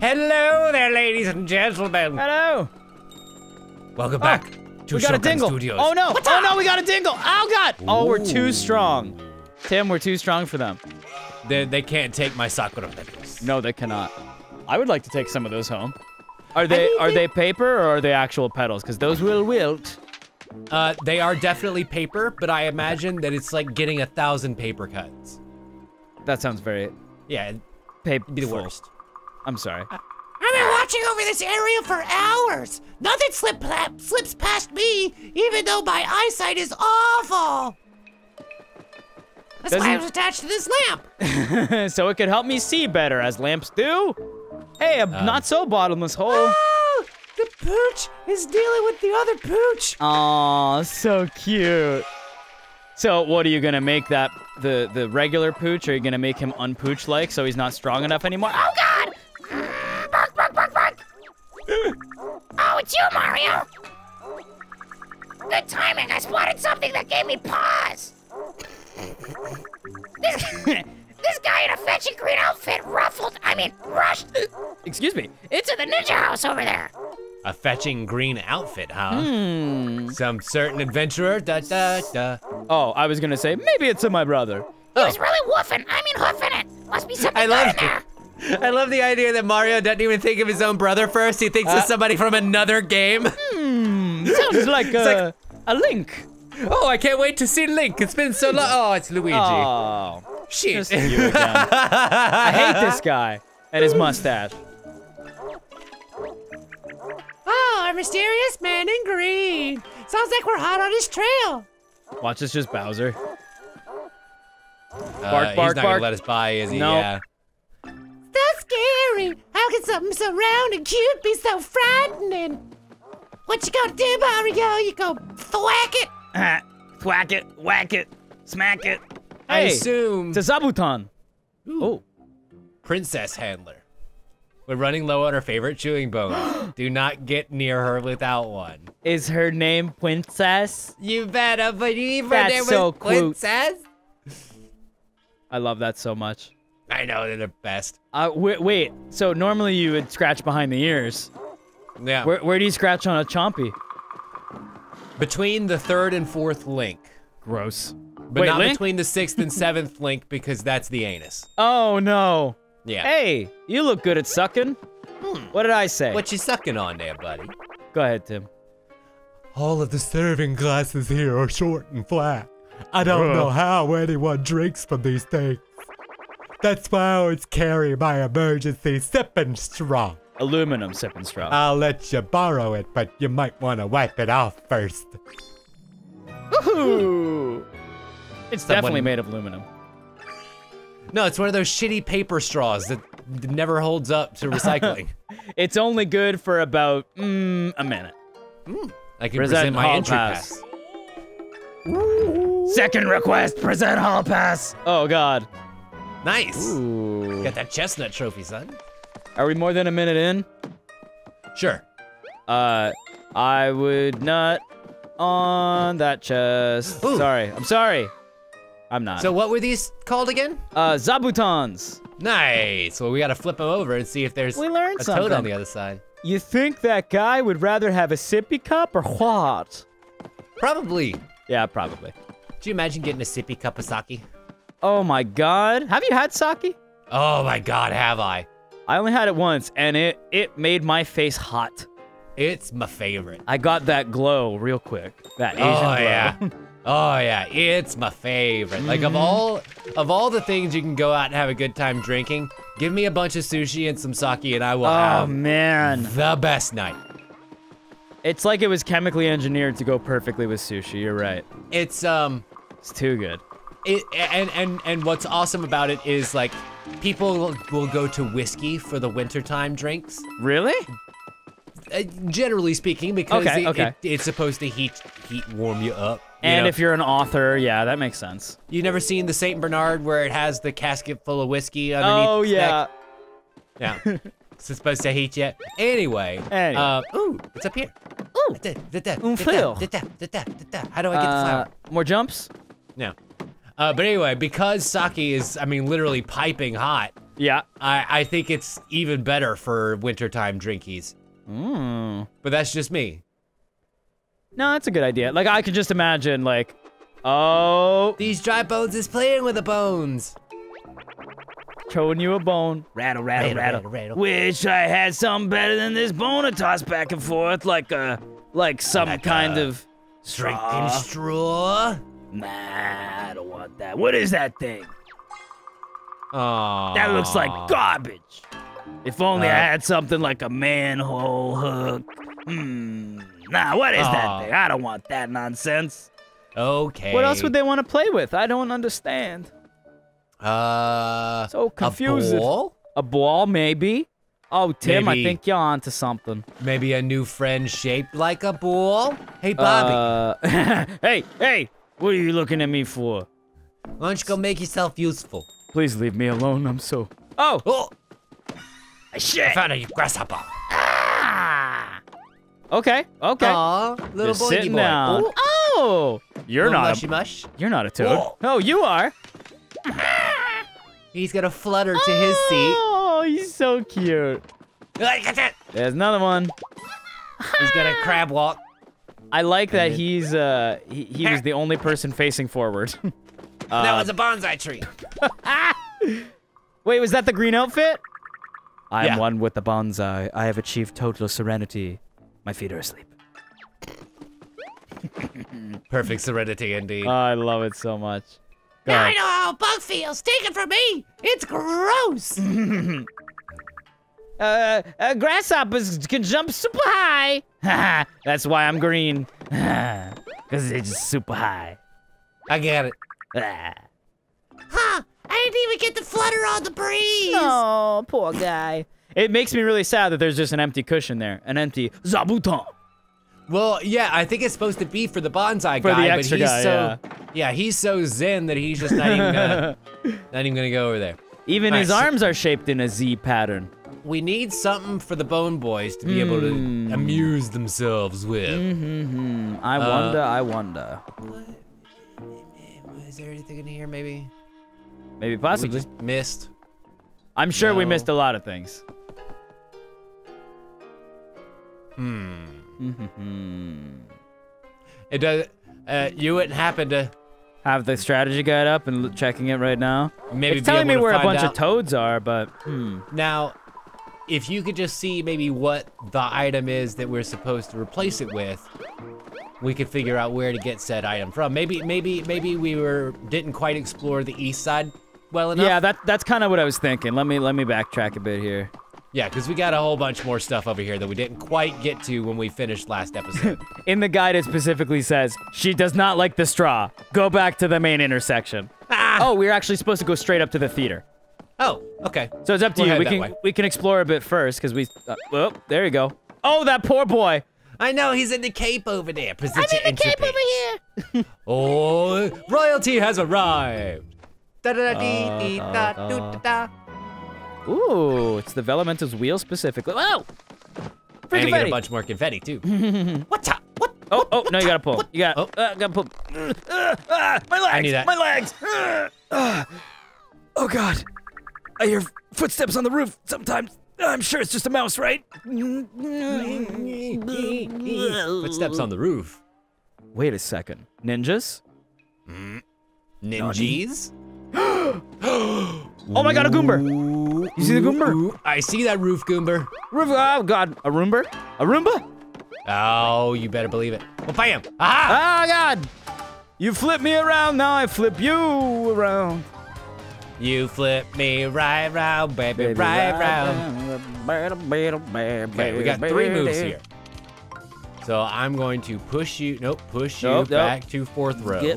Hello there, ladies and gentlemen. Hello. Welcome back to Shotgun Studios. Oh no! What's up? Oh no! We got a dingle! Oh god! Ooh. Oh, we're too strong. Tim, we're too strong for them. They can't take my sakura petals. No, they cannot. I would like to take some of those home. Are they paper or are they actual petals? Because those will wilt. They are definitely paper, but I imagine that it's like getting 1,000 paper cuts. That sounds very... Yeah, it'd be the worst. I'm sorry. I've been watching over this area for hours. Nothing slips past me, even though my eyesight is awful. That's why I was attached to this lamp. So it could help me see better, as lamps do. Hey, a not-so-bottomless hole. Oh, the pooch is dealing with the other pooch. Aw, so cute. So what, are you going to make that the regular pooch? Are you going to make him unpooch-like so he's not strong enough anymore? Oh, God! Bark, bark, bark, bark! Oh, it's you, Mario! Good timing, I spotted something that gave me pause. This guy in a fetching green outfit rushed excuse me, into the ninja house over there. A fetching green outfit, huh? Some certain adventurer, da-da-da. Oh, I was gonna say, maybe it's my brother. He was really woofing, hoofing it. Must be something good in there. I love the idea that Mario doesn't even think of his own brother first. He thinks it's somebody from another game. Sounds like a Link. Oh, I can't wait to see Link. It's been so long. Oh, it's Luigi. Oh, shit. Just you again. I hate this guy and his mustache. Oh, a mysterious man in green. Sounds like we're hot on his trail. Watch, this just Bowser. Bark, bark, bark. He's not gonna let us by, is he? Nope. Yeah. That's scary. How can something so round and cute be so frightening? What you gonna do, Mario? You gonna thwack it? Thwack it, whack it, smack it. I assume it's a Zabuton. Oh, princess handler. We're running low on her favorite chewing bone. Do not get near her without one. Is her name Princess? You better believe her name was Princess. I love that so much. I know, they're the best. Wait. So normally you would scratch behind the ears. Yeah. Where do you scratch on a Chompy? Between the 3rd and 4th link. Gross. But wait, not Link? Between the 6th and 7th link, because that's the anus. Oh, no. Yeah. Hey, you look good at sucking. What did I say? What you sucking on there, buddy? Go ahead, Tim. All of the serving glasses here are short and flat. I don't know how anyone drinks from these things. That's why I always carry my emergency sipping straw. Aluminum sipping straw. I'll let you borrow it, but you might want to wipe it off first. Woohoo! It's definitely made of aluminum. No, it's one of those shitty paper straws that never holds up to recycling. It's only good for about a minute. I can present my entry pass. Ooh. Second request, present hall pass. Oh God. Nice. Ooh. Got that chestnut trophy, son. Are we more than a minute in? Sure. I would not on that chest. Ooh. Sorry, I'm sorry. I'm not. So what were these called again? Zabutons. Nice. Well, we gotta flip them over and see if there's a toad on the other side. You think that guy would rather have a sippy cup or what? Probably. Yeah, probably. Could you imagine getting a sippy cup of sake? Oh my God. Have you had sake? Oh my God, have I? I only had it once, and it made my face hot. It's my favorite. I got that glow real quick. That Asian glow. Yeah. Oh yeah, it's my favorite. Like of all the things you can go out and have a good time drinking, give me a bunch of sushi and some sake and I will have the best night. It's like it was chemically engineered to go perfectly with sushi, you're right. It's too good. And what's awesome about it is like people will go to whiskey for the wintertime drinks. Really? Generally speaking, because it's supposed to heat warm you up. And if you're an author, yeah, that makes sense. You've never seen the St. Bernard where it has the casket full of whiskey underneath? Oh, yeah. Yeah. It's supposed to heat you. Anyway. Ooh, what's up here? Ooh. How do I get the flower? More jumps? No. But anyway, because sake is, literally piping hot, Yeah. I think it's even better for wintertime drinkies. Mmm. But that's just me. No, that's a good idea. Like, I could just imagine, like, oh. These dry bones is playing with the bones. Throwing you a bone. Rattle, rattle, rattle, rattle. Wish I had something better than this bone to toss back and forth, like a, like some kind of shrinking straw. Nah, I don't want that. What is that thing? Aww. That looks like garbage. If only I had something like a manhole hook. Hmm. Nah, what is that thing? I don't want that nonsense. Okay. What else would they want to play with? I don't understand. So confusing. A ball? A ball, maybe. Oh, Tim, maybe, I think you're onto something. Maybe a new friend shaped like a ball? Hey, Bobby. Hey, hey, what are you looking at me for? Why don't you go make yourself useful? Please leave me alone. I'm so... Oh! Oh! Shit! I found a grasshopper. Ah! Okay, okay. Aw, little boy. Sitting down. Ooh. Oh! You're little not mushy a... mush. You're not a toad. Whoa. Oh, you are. He's gonna flutter to his seat. Oh, he's so cute. There's another one. He's gonna crab walk. I like that he's he was the only person facing forward. That was a bonsai tree. Wait, was that the green outfit? I am one with the bonsai. I have achieved total serenity. My feet are asleep. Perfect serenity indeed. Oh, I love it so much. Now I know how a bug feels. Take it from me. It's gross. Grasshoppers can jump super high. That's why I'm green. Because it's just super high. I get it. Huh. I didn't even get to flutter on the breeze. Oh, poor guy. It makes me really sad that there's just an empty cushion there. An empty zabuton. Well, yeah, I think it's supposed to be for the bonsai guy, but he's he's so zen that he's just not even gonna, go over there. Even his arms are shaped in a Z pattern. We need something for the bone boys to be able to amuse themselves with. I wonder. What, is there anything in here? Maybe. Maybe possibly. We just missed. I'm sure we missed a lot of things. Hmm. It does. You wouldn't happen to have the strategy guide up and checking it right now. Maybe it's telling me where a bunch of toads are, but now, if you could just see maybe what the item is that we're supposed to replace it with, we could figure out where to get said item from. Maybe we didn't quite explore the east side well enough. Yeah, that's kind of what I was thinking. Let me backtrack a bit here. Yeah, because we got a whole bunch more stuff over here that we didn't quite get to when we finished last episode. In the guide, it specifically says, she does not like the straw. Go back to the main intersection. Ah! Oh, we're actually supposed to go straight up to the theater. Oh, okay. So it's up to you. We can explore a bit first, because we... oh, there you go. Oh, that poor boy. I know, he's in the cape over there. I'm in the cape over here. Oh, royalty has arrived. Da-da-da-dee-dee-da-doo-da-da. Ooh, it's the Velemental's wheel specifically. Whoa! And you get a bunch more confetti, too. What's up? What? Oh, oh, no, you gotta pull. You gotta, gotta pull. My legs! I need that. My legs! Oh, God. I hear footsteps on the roof sometimes. I'm sure it's just a mouse, right? Footsteps on the roof. Wait a second. Ninjas? Ninjies? Oh my God, a Goomber! You see the Goomber? I see that roof Goomber. Roof, oh God, a Roomba? A Roomba? Oh, you better believe it. Well, bam! Aha! Oh God! You flip me around, now I flip you around. You flip me right round, baby, right round. Okay, we got three moves here. So I'm going to push you, back to fourth row.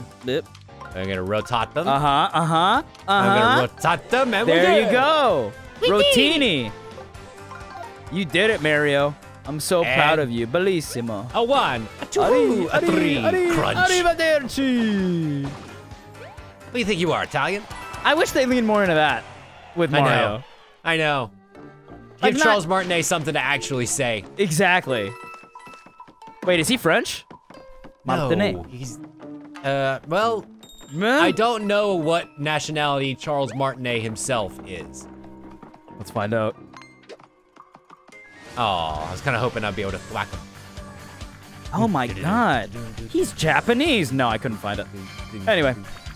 I'm gonna rotate them. I'm gonna rotate them, and there you go. Rotini. You did it, Mario. I'm so proud of you. Bellissimo. A one, a two, a three. Crunch. Arrivederci. What do you think you are, Italian? I wish they lean more into that with Mario. I know. I know. Like give Charles Martinet something to actually say. Exactly. Wait, is he French? Martinet. No, he's. Well. I don't know what nationality Charles Martinet himself is. Let's find out. Oh, I was kind of hoping I'd be able to thwack him. Oh my god. He's Japanese. No, I couldn't find it. Anyway.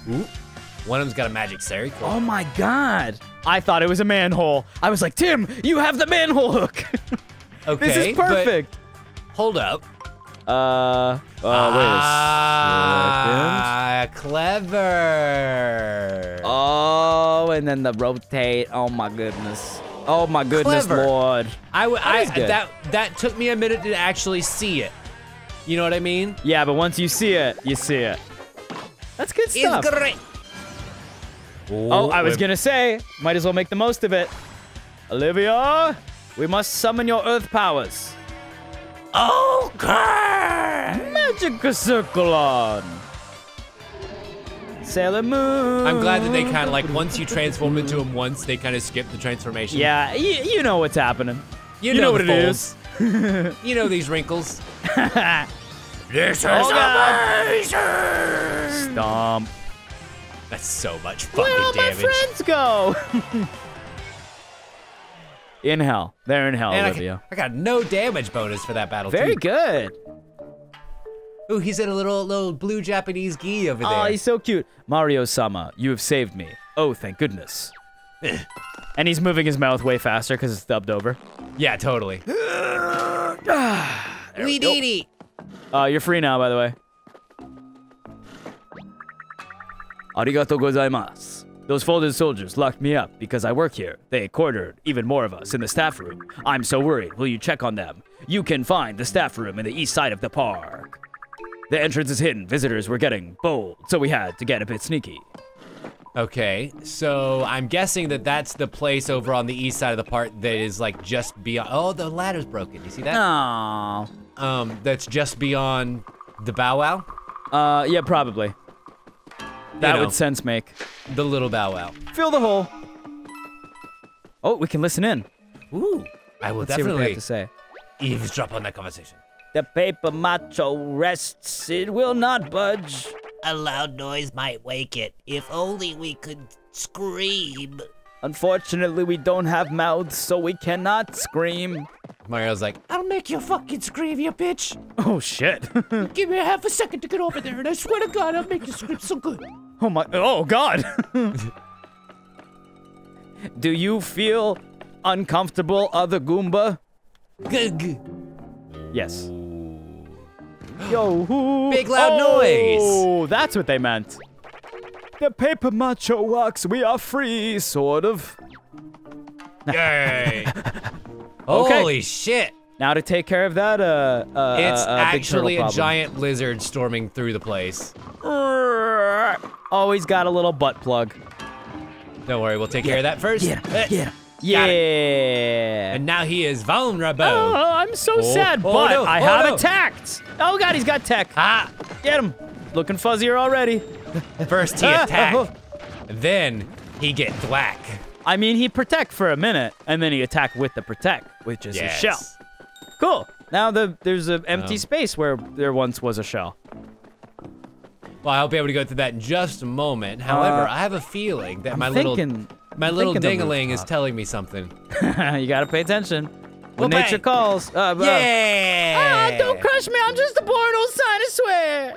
Ooh. One of them's got a magic Sari. Oh my god. I thought it was a manhole. I was like, Tim, you have the manhole hook. Okay, this is perfect. Hold up. Wait a second. Clever. Oh, and then the rotate. Oh my goodness. Oh my goodness, clever. Lord. That took me a minute to actually see it. You know what I mean? Yeah, but once you see it, you see it. That's good stuff. It's great. Ooh, oh, I was gonna say, might as well make the most of it. Olivia, we must summon your earth powers. Okay! Magicka Circulon! Sailor Moon! I'm glad that they kind of, like, once you transform into him once, they kind of skip the transformation. Yeah, you know what's happening. You know what it is. You know these wrinkles. This is amazing! Stomp. That's so much fucking damage. Where all my friends go? In hell. They're in hell, Olivia. I got no damage bonus for that battle, Very good. Ooh, he's in a little blue Japanese gi over there. Oh, he's so cute. Mario-sama, you have saved me. Oh, thank goodness. And he's moving his mouth way faster because it's dubbed over. Yeah, totally. We did it. You're free now, by the way. Arigato gozaimasu. Those folded soldiers locked me up because I work here. They quartered even more of us in the staff room. I'm so worried. Will you check on them? You can find the staff room in the east side of the park. The entrance is hidden. Visitors were getting bold, so we had to get a bit sneaky. Okay, so I'm guessing that that's the place over on the east side of the park that is like just beyond. Oh, the ladder's broken. You see that? Aww. That's just beyond the bow wow? Yeah, probably. That would sense make. The little bow wow. Fill the hole. Oh, we can listen in. Ooh, I will definitely eavesdrop on that conversation. The paper macho rests. It will not budge. A loud noise might wake it. If only we could scream. Unfortunately, we don't have mouths, so we cannot scream. Mario's like, I'll make you fucking scream, you bitch. Oh, shit. Give me a half a second to get over there, and I swear to God, I'll make you scream so good. Oh my, oh God. Do you feel uncomfortable, other Goomba? Gug. Yes. Yo, hoo. Big loud noise. Oh, that's what they meant. The paper macho walks, we are free, sort of. Yay. Okay. Holy shit. Now to take care of that, it's actually a giant lizard storming through the place. Always got a little butt plug. Don't worry, we'll take care of that first. Yeah. And now he is vulnerable. Oh, I'm so sad, but I have attacked. Oh god, he's got tech. Ah, get him. Looking fuzzier already. First he attack, then he get thwack. I mean, he protect for a minute, and then he attack with the protect, which is his shell. Cool. Now there's an empty space where there once was a shell. Well, I'll be able to go through that in just a moment. However, I have a feeling that my little ding-a-ling is telling me something. You gotta pay attention. When nature calls. Yeah! Don't crush me, I'm just a bored old son, I swear.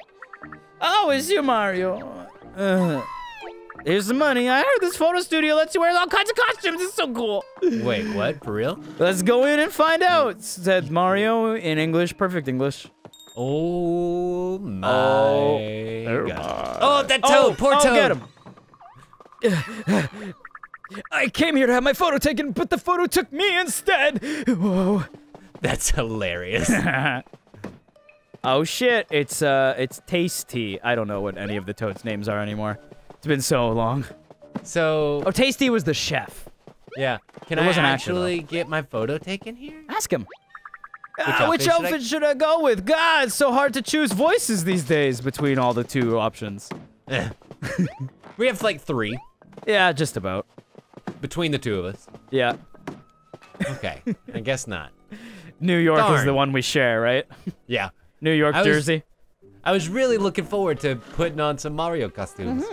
Oh, it's you, Mario. Here's the money. I heard this photo studio lets you wear all kinds of costumes. It's so cool. Wait, what? For real? Let's go in and find out, said Mario in English. Perfect English. Oh my god. Oh, that toad. Poor toad. Get him. I came here to have my photo taken, but the photo took me instead. Whoa. That's hilarious. Oh shit. It's Tasty. I don't know what any of the toads' names are anymore. It's been so long. So... Oh, Tasty was the chef. Yeah. Can I actually get my photo taken here? Ask him. Which outfit should I go with? God, it's so hard to choose voices these days between all the two options. We have like three. Yeah, just about. Between the two of us. Yeah. Okay, I guess not. New York is the one we share, right? Yeah. New York, Jersey. I was really looking forward to putting on some Mario costumes.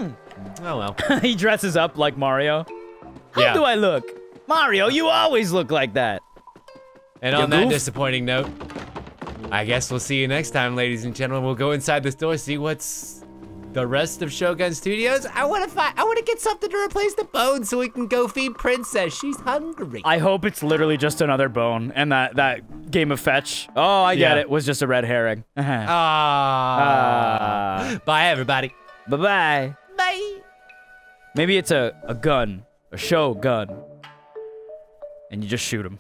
Oh well. He dresses up like Mario. How do I look? Mario, you always look like that. And on that disappointing note, I guess we'll see you next time, ladies and gentlemen. We'll go inside this door, see what's the rest of Shogun Studios. I want to get something to replace the bone so we can go feed Princess. She's hungry. I hope it's literally just another bone, and that game of fetch. Oh, I get it. Was just a red herring. Bye, everybody. Bye-bye. Bye. Maybe it's a gun, a Shogun, and you just shoot him.